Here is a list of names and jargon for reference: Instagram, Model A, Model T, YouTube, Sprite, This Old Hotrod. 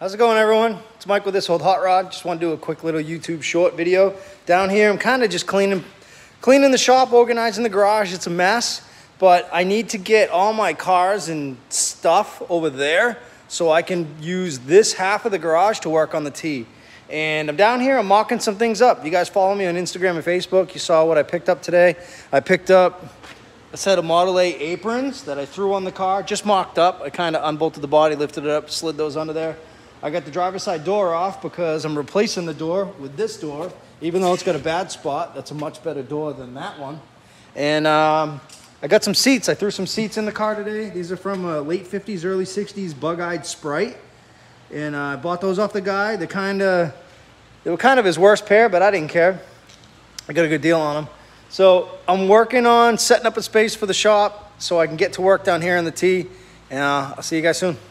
How's it going, everyone? It's Mike with This Old Hotrod. Just want to do a quick little YouTube short video. Down here, I'm kind of just cleaning the shop, organizing the garage. It's a mess, but I need to get all my cars and stuff over there so I can use this half of the garage to work on the T. And I'm down here, I'm mocking some things up. You guys follow me on Instagram and Facebook. You saw what I picked up today. I picked up a set of Model A aprons that I threw on the car, just mocked up. I kind of unbolted the body, lifted it up, slid those under there. I got the driver's side door off because I'm replacing the door with this door, even though it's got a bad spot. That's a much better door than that one. And I got some seats. I threw some seats in the car today. These are from late 50s, early 60s bug-eyed Sprite. And I bought those off the guy. They were kind of his worst pair, but I didn't care. I got a good deal on them. So I'm working on setting up a space for the shop so I can get to work down here in the T. And I'll see you guys soon.